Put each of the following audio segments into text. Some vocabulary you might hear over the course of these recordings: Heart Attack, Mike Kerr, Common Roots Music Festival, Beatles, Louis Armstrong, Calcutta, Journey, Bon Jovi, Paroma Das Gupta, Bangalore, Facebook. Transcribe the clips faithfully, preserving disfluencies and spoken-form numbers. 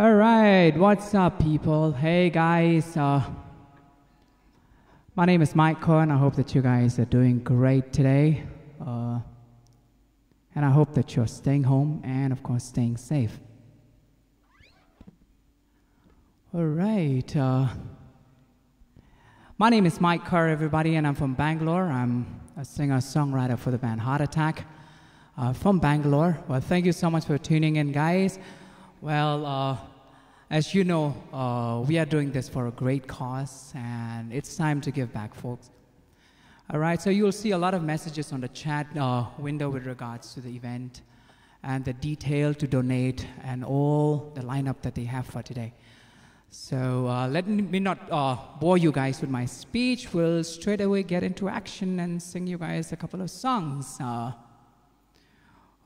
Alright, what's up people? Hey guys, uh, my name is Mike Kerr and I hope that you guys are doing great today. Uh, and I hope that you're staying home and of course staying safe. Alright, uh, my name is Mike Kerr everybody and I'm from Bangalore. I'm a singer-songwriter for the band Heart Attack uh, from Bangalore. Well, thank you so much for tuning in guys. Well, uh, as you know, uh, we are doing this for a great cause, and it's time to give back, folks. All right, so you'll see a lot of messages on the chat uh, window with regards to the event and the detail to donate and all the lineup that they have for today. So uh, let me not uh, bore you guys with my speech. We'll straight away get into action and sing you guys a couple of songs. Uh,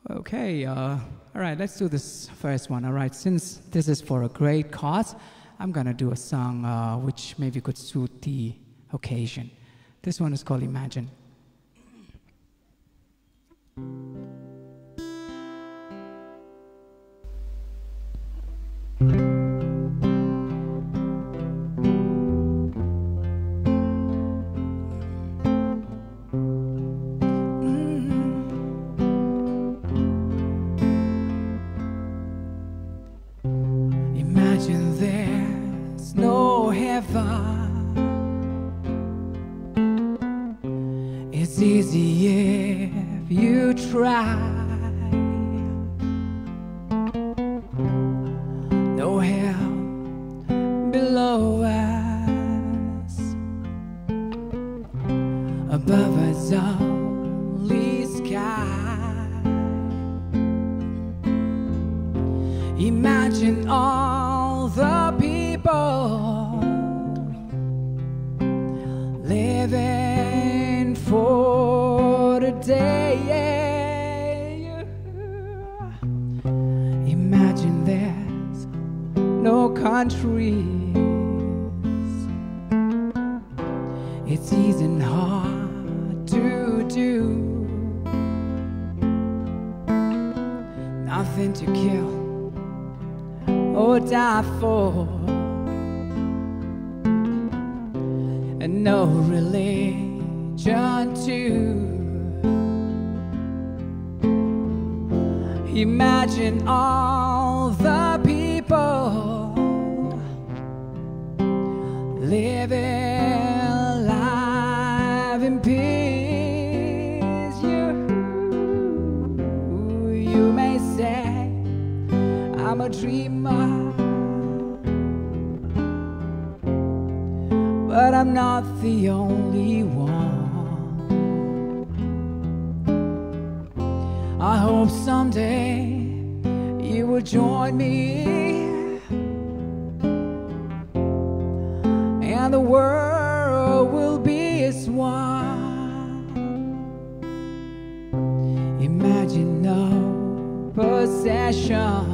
Okay, uh, all right, let's do this first one. All right, since this is for a great cause, I'm gonna do a song uh, which maybe could suit the occasion. This one is called Imagine. It's easy if you try. No hell below us, above us only sky. Imagine all the people living for today. Imagine there's no countries. It's easy and hard to do. Nothing to kill or die for. And no religion too. Imagine all the people living life in peace. You, you may say I'm a dreamer, but I'm not the only one. I hope someday you will join me and the world will be as one. Imagine no possession.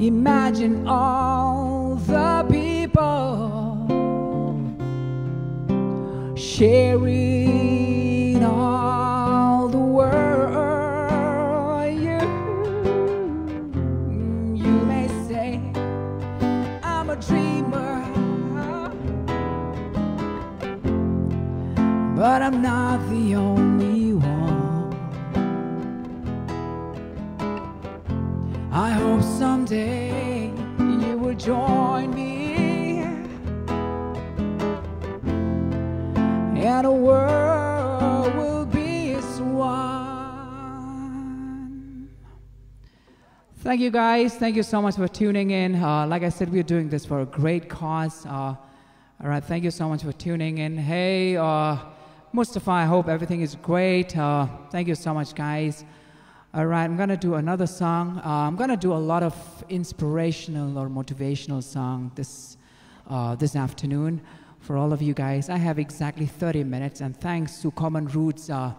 Imagine all the people sharing all the world. You, you may say I'm a dreamer, but I'm not the only one. I hope someday join me and a world will be as one. Thank you guys, thank you so much for tuning in. Uh, like I said, we're doing this for a great cause. Uh, all right, thank you so much for tuning in. Hey uh, Mustafa, I hope everything is great. Uh, thank you so much guys. All right, I'm gonna do another song. Uh, I'm gonna do a lot of inspirational or motivational song this uh, this afternoon. For all of you guys, I have exactly thirty minutes, and thanks to Common Roots uh,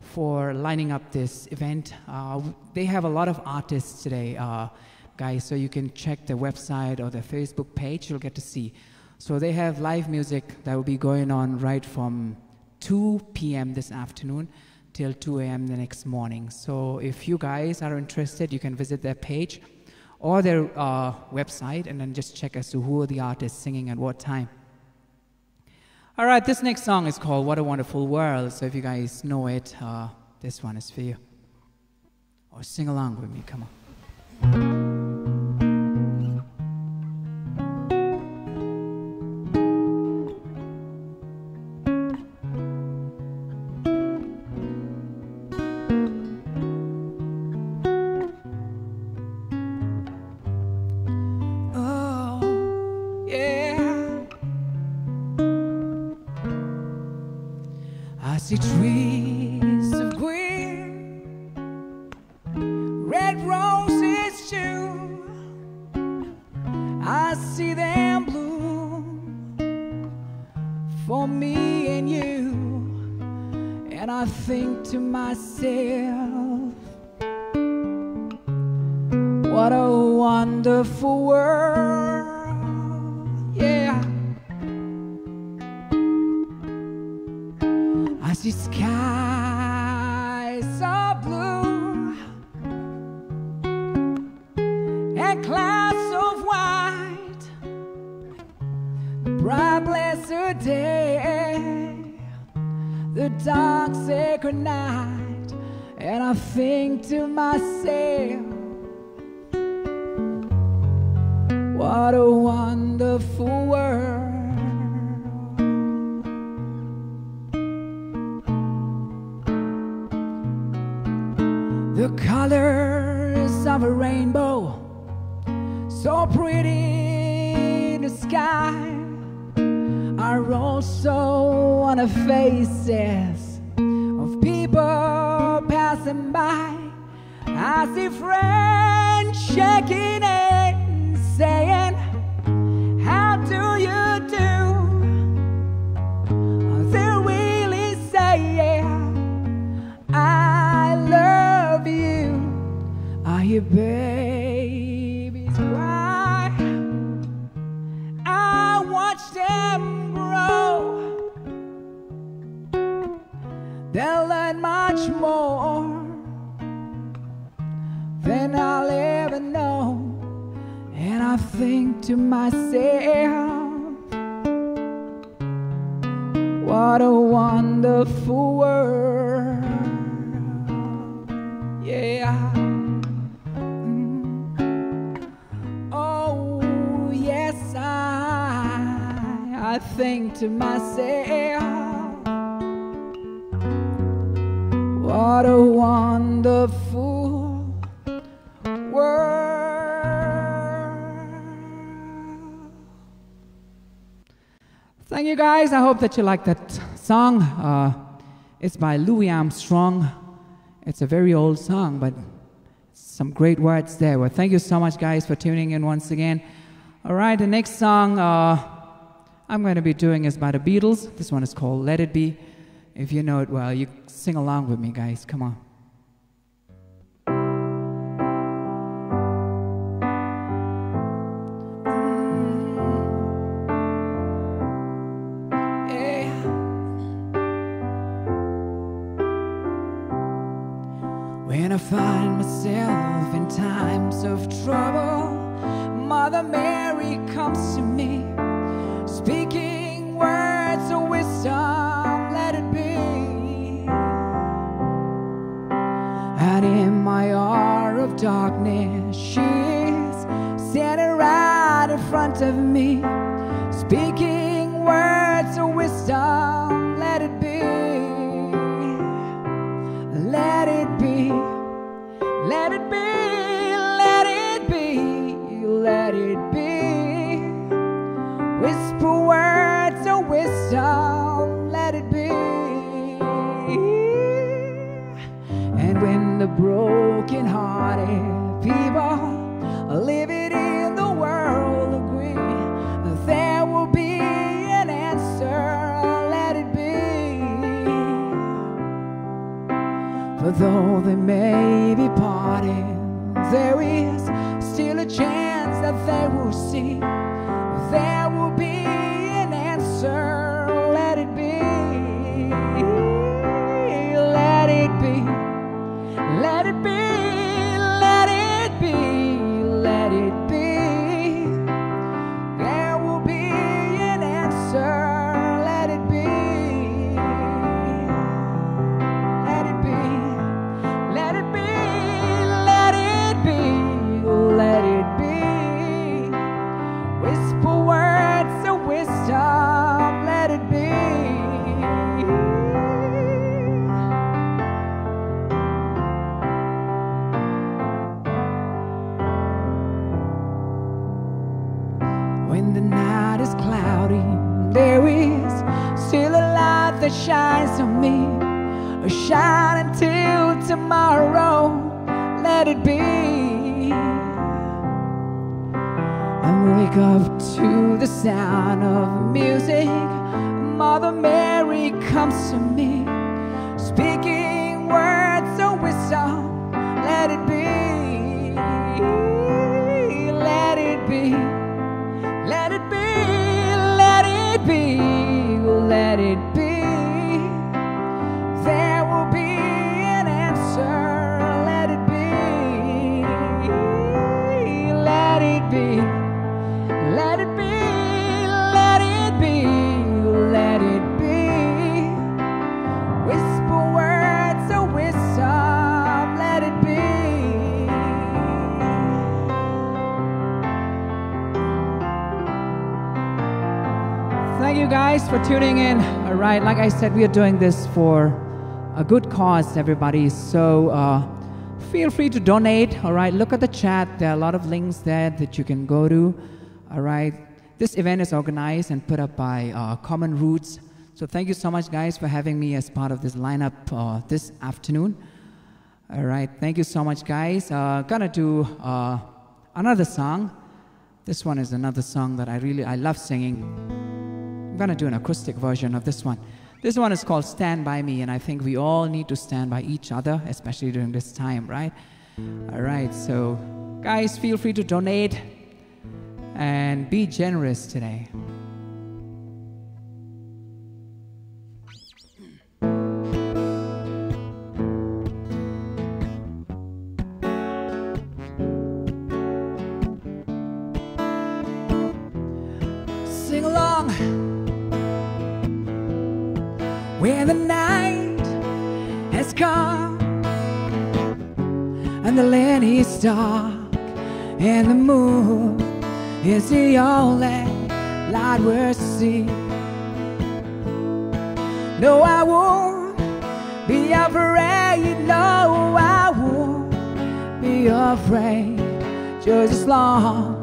for lining up this event. Uh, they have a lot of artists today, uh, guys, so you can check their website or their Facebook page, you'll get to see. So they have live music that will be going on right from two p m this afternoon till two a m the next morning. So if you guys are interested, you can visit their page or their uh, website and then just check as to who are the artists singing at what time. All right, this next song is called What a Wonderful World. So if you guys know it, uh, this one is for you. Or sing along with me, come on. Oh, yeah. I see trees of green, red roses too. I see them bloom for me and you. And I think to myself, what a wonderful world, yeah. I see skies so blue and clouds of white, the bright blessed day, the dark sacred night, and I think to myself, what a wonderful world. The colors of a rainbow, so pretty in the sky, are also on the faces of people passing by. I see friends shaking and saying, how do you do? They really say, yeah, I love you. I hear babies cry, I watch them grow, they'll learn much more than I'll ever know. And I think to myself, what a wonderful world. Yeah. Mm. Oh, yes, I, I think to myself, what a wonderful world. Thank you, guys. I hope that you like that song. Uh, it's by Louis Armstrong. It's a very old song, but some great words there. Well, thank you so much, guys, for tuning in once again. All right, the next song uh, I'm going to be doing is by the Beatles. This one is called Let It Be. If you know it well, you sing along with me, guys. Come on. When I find myself in times of trouble, Mother Mary comes to me, speaking words of wisdom, let it be. And in my hour of darkness, she is standing right in front of me, speaking words of wisdom, let it be, let it be. Let it be, let it be, let it be. Whisper words of wisdom, let it be. And when the broken-hearted people living in the world agree that there Though there may be parting, there is still a chance that they will see. There will be an answer. Let it be. Let it be. Let it be. Let it be. Let it be. There will be an answer. Let it be. Let it be. Let it be. Let it be. Let it be. Whisper words of wisdom. Let it be. When the night is cloudy, there is still a light that shines on me. Shine until tomorrow. Let it be. I wake up to the sound of music. Mother Mary comes to me, speaking words of wisdom. Let it be. Let it be. Let it be. Let it be. Let it be. There will be an answer. Let it be. Let it be. Let it be. Let it be. Let it be. Whisper words of wisdom. Let it be. Thank you guys for tuning in. All right, like I said, we are doing this for a good cause, everybody, so uh, feel free to donate, all right? Look at the chat. There are a lot of links there that you can go to, all right? This event is organized and put up by uh, Common Roots, so thank you so much, guys, for having me as part of this lineup uh, this afternoon, all right? Thank you so much, guys. Uh, gonna do uh, another song. This one is another song that I really, I love singing. I'm gonna do an acoustic version of this one. This one is called Stand By Me, and I think we all need to stand by each other, especially during this time, right? All right, so guys, feel free to donate and be generous today. Sing along. When the night has come and the land is dark and the moon is the only light we'll see. No, I won't be afraid. No, I won't be afraid. Just as long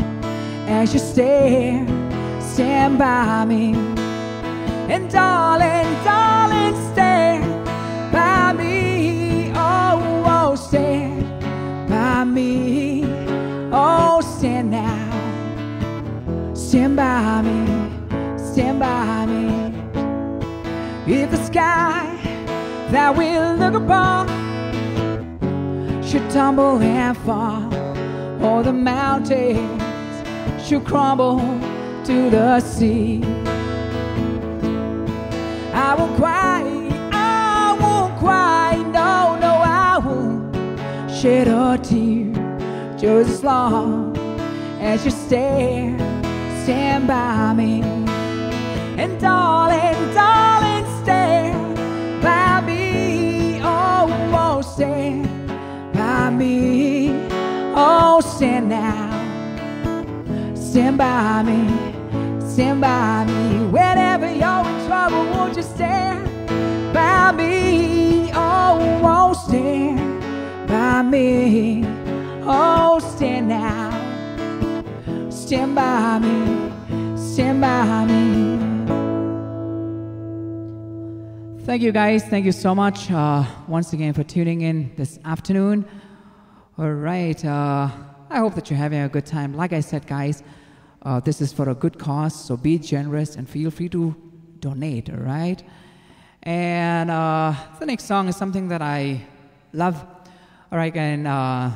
as you stay, stand by me. And darling, darling, stand by me. Oh, oh, stand by me. Oh, stand now. Stand by me. Stand by me. If the sky that we look upon should tumble and fall, or the mountains should crumble to the sea, I won't cry, I won't cry, no, no, I won't shed a tear. Just as long as you stare, stand by me. And darling, darling, stand by me. Oh, oh, stand by me. Oh, stand now. Stand by me. Stand by me. Whenever you're in trouble, won't you stand by me? Oh, oh, stand by me. Oh, stand now. Stand by me. Stand by me. Thank you, guys. Thank you so much uh, once again for tuning in this afternoon. All right. Uh, I hope that you're having a good time. Like I said, guys, Uh, this is for a good cause, so be generous and feel free to donate, all right? And uh, the next song is something that I Love. All right, and uh,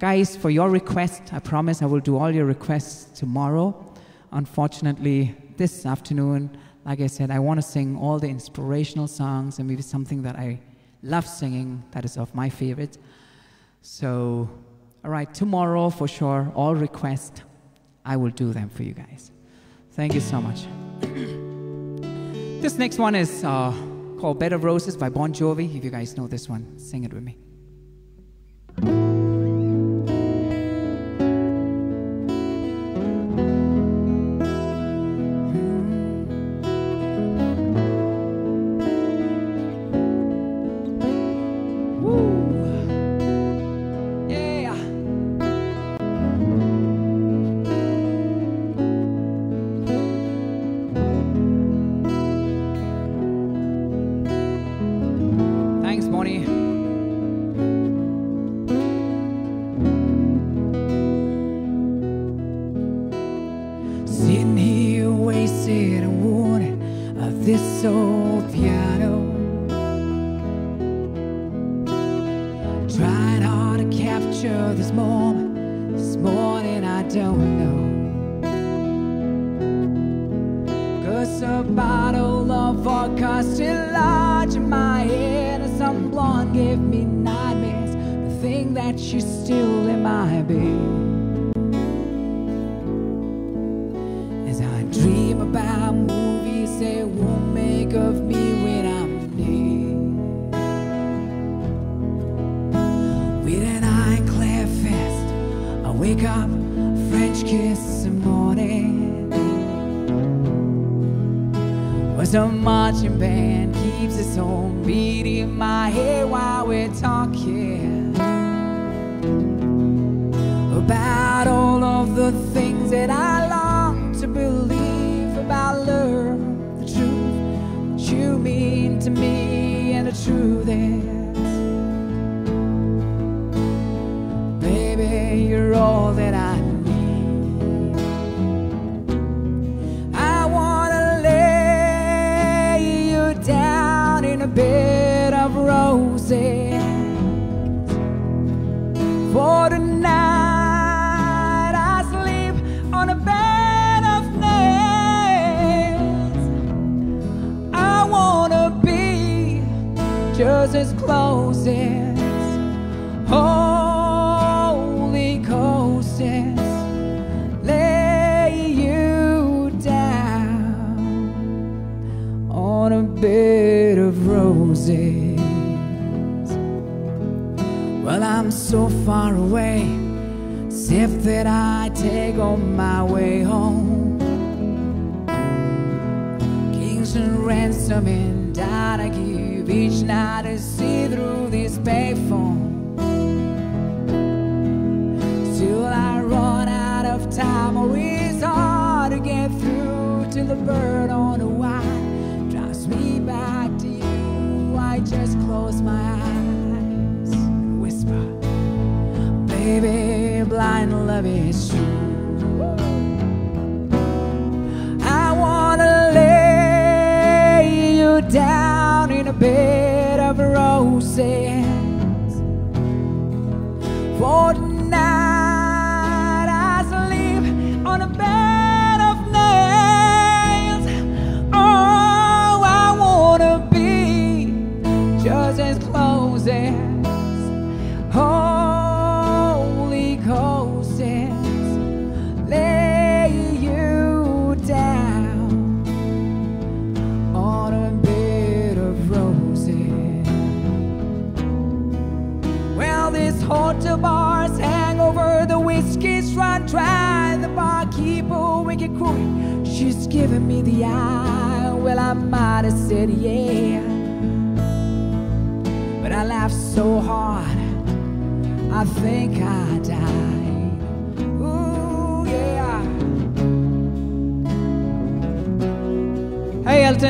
guys, for your request, I promise I will do all your requests tomorrow. Unfortunately, this afternoon, like I said, I want to sing all the inspirational songs and maybe something that I love singing that is of my favorite. So, all right, tomorrow for sure, all requests, I will do them for you guys. Thank you so much. This next one is uh, called Bed of Roses by Bon Jovi. If you guys know this one, sing it with me.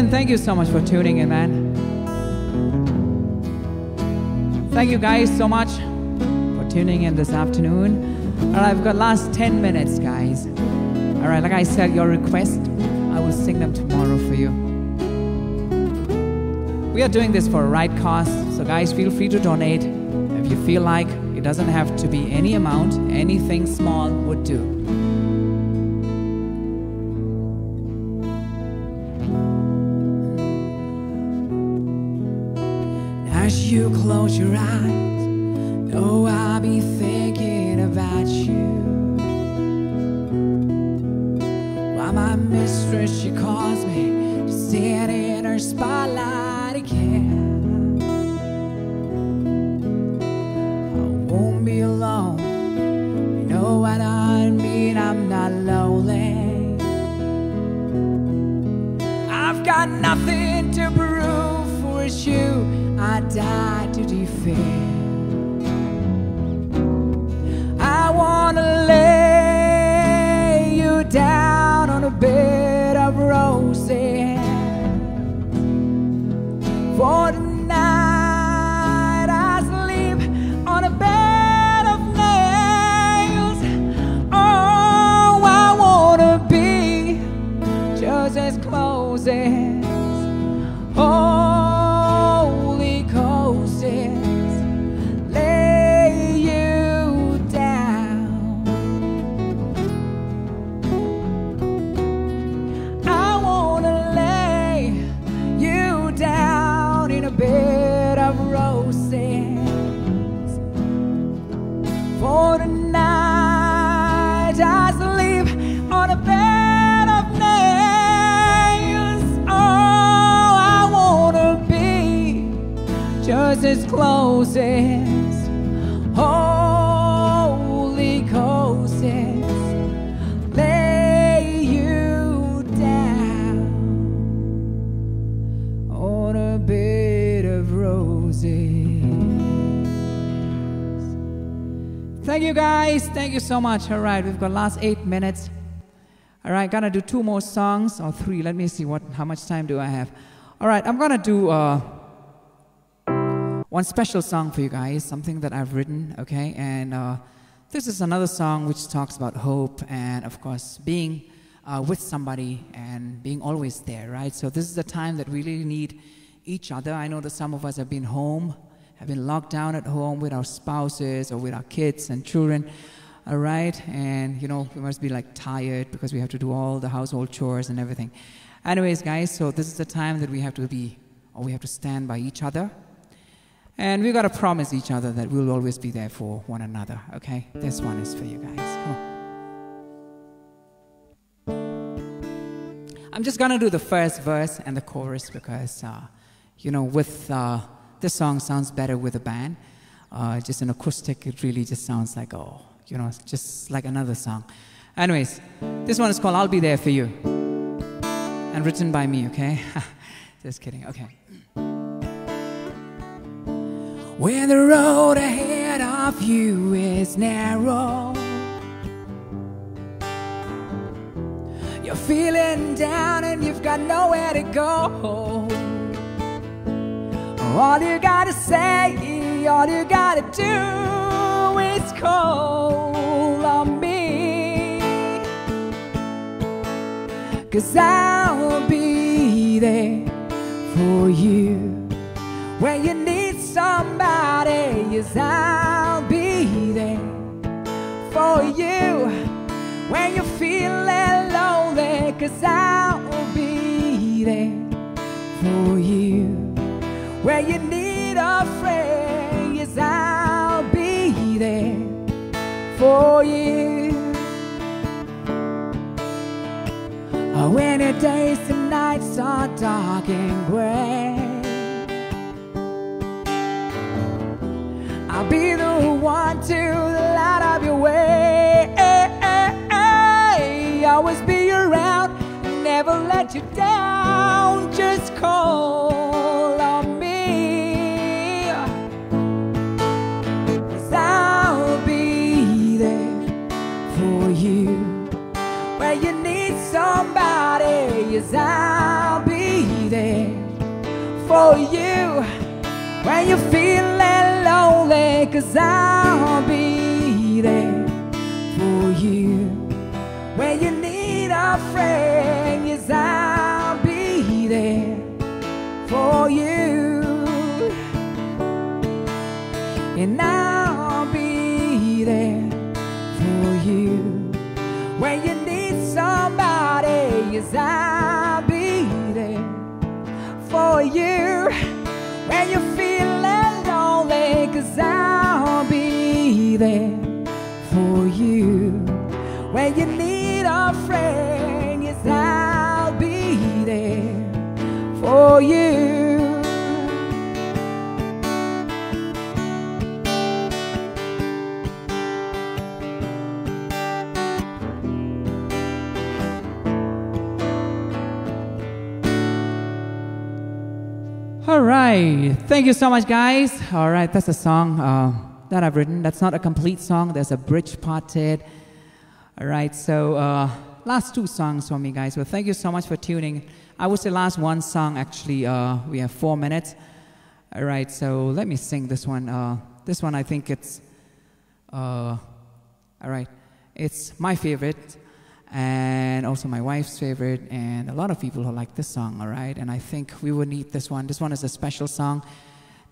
Thank you so much for tuning in, man. Thank you guys so much for tuning in this afternoon. All right, I've got last ten minutes, guys. All right, like I said, your request, I will sing them tomorrow for you. We are doing this for a right cause, so guys, feel free to donate. you feel like. It doesn't have to be any amount, anything small would do. As you close your eyes, oh, I'll be thinking about you. While my mistress, she calls me to sit in her spotlight again. Alone. You know what I mean, I'm not lonely. I've got nothing to prove, for it's you I died to defend. I wanna lay you down on a bed of roses for the holy coasts, lay you down. I wanna lay you down in a bed of roses for the night. I sleep on a bed. As close as holy coasts, lay you down on a bed of roses. Thank you guys, thank you so much. All right, we've got last eight minutes. All right, gonna do two more songs or three. Let me see what how much time do I have. All right, I'm gonna do. Uh, One special song for you guys, something that I've written, okay? And uh, this is another song which talks about hope and, of course, being uh, with somebody and being always there, right? So this is a time that we really need each other. I know that some of us have been home, have been locked down at home with our spouses or with our kids and children, all right? And, you know, we must be, like, tired because we have to do all the household chores and everything. Anyways, guys, so this is the time that we have to be, or we have to stand by each other. And we've got to promise each other that we'll always be there for one another, okay? This one is for you guys. Come on. I'm just going to do the first verse and the chorus because, uh, you know, with uh, this song sounds better with a band. Uh, just an acoustic, it really just sounds like, oh, you know, it's just like another song. Anyways, this one is called I'll Be There For You and written by me, okay? Just kidding, okay. When the road ahead of you is narrow, you're feeling down and you've got nowhere to go. All you gotta say, all you gotta do is call on me, 'cause I'll be there for you when you need somebody. Yes, I'll be there for you when you're feeling lonely, 'cause I'll be there for you when you need a friend. Yes, I'll be there for you when the days and nights are dark and gray. I'll be the one to light up your way. Always be around, never let you down. Just call on me, 'cause I'll be there for you when you need somebody. Yes, I'll be there for you when you feel it, 'cause I'll be there for you when you need a friend. Yes, I'll be there for you. And I is I'll be there for you when you're feeling lonely, 'cause I'll be there for you when you need a friend. Yes, I'll be there for you. All right, thank you so much, guys. All right, that's a song uh, that I've written. That's not a complete song. There's a bridge part to it. All right, so uh, last two songs for me, guys. Well, thank you so much for tuning. I would say last one song, actually. Uh, we have four minutes. All right, so let me sing this one. Uh, this one, I think it's, uh, all right, it's my favorite and also my wife's favorite, and a lot of people who like this song, all right? And I think we would need this one. This one is a special song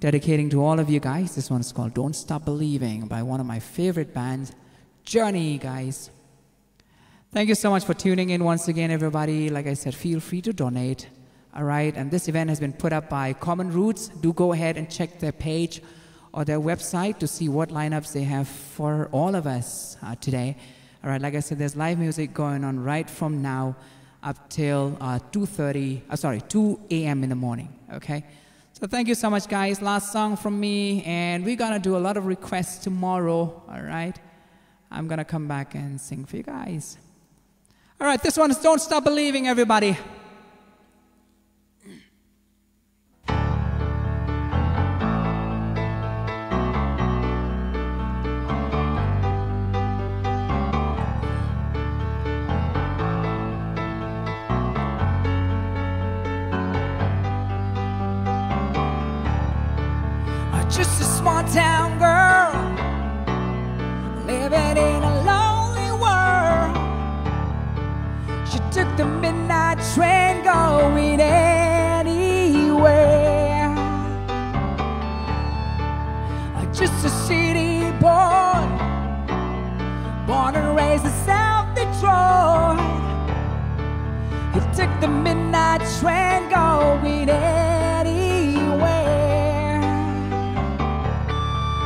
dedicating to all of you guys. This one is called Don't Stop Believing by one of my favorite bands, Journey, guys. Thank you so much for tuning in once again, everybody. Like I said, feel free to donate, all right? And this event has been put up by Common Roots. Do go ahead and check their page or their website to see what lineups they have for all of us uh, today. All right, like I said, there's live music going on right from now up till uh, two thirty, uh, sorry, two a m in the morning, okay? So thank you so much, guys. Last song from me, and we're going to do a lot of requests tomorrow, all right? I'm going to come back and sing for you guys. All right, this one is Don't Stop Believing, everybody. Just a small town girl living in a lonely world. She took the midnight train going anywhere. Just a city boy, born and raised in South Detroit. He took the midnight train going anywhere.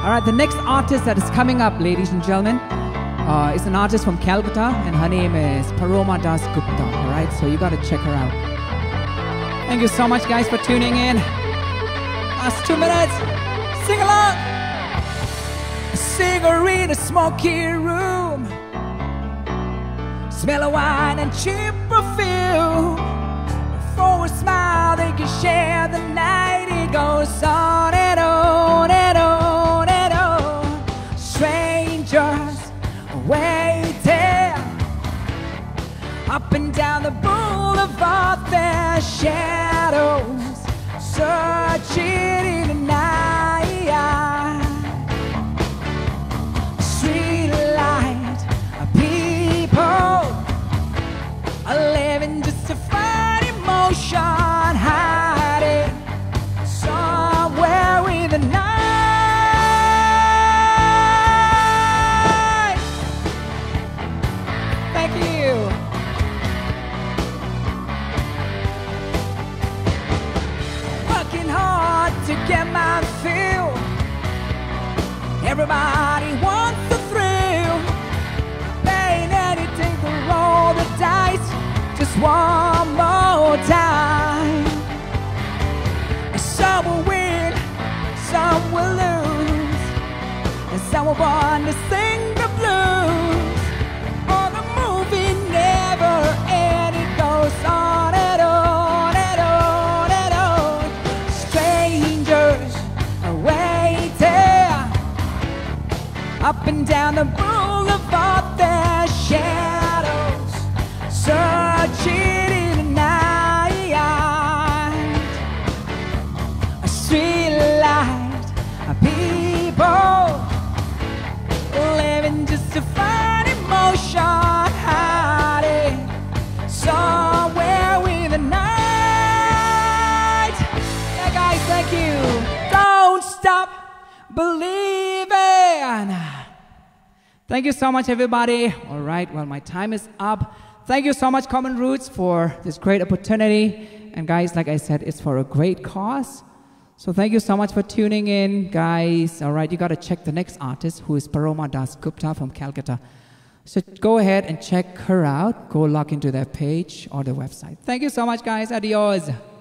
All right, the next artist that is coming up, ladies and gentlemen, uh, is an artist from Calcutta, and her name is Paroma Das Gupta, all right? So you got to check her out. Thank you so much, guys, for tuning in. Last two minutes. Sing along. A cigarette, a smoky room. Smell of wine and cheap perfume. For a smile, they can share the night. It goes on and on and on. Waiting up and down the boulevard, their shadows searching in the night. Street light, people are living just to find emotion, hiding somewhere in the night. Get my feel. Everybody wants the thrill. Playing anything to roll the dice. Just one more time. And some will win, some will lose, and some will want to sing the blues. Or the movie never ends. It goes on and on and on and on. Strange. Up and down the boulevard, their shadows searching in the night. A street light, people living just to find emotion, hiding somewhere in the night. Yeah, guys, thank you. Don't stop believing. Thank you so much, everybody. All right, well, my time is up. Thank you so much, Common Roots, for this great opportunity. And guys, like I said, it's for a great cause. So thank you so much for tuning in, guys. All right, you got to check the next artist, who is Paroma Das Gupta from Calcutta. So go ahead and check her out. Go log into their page or the website. Thank you so much, guys. Adios.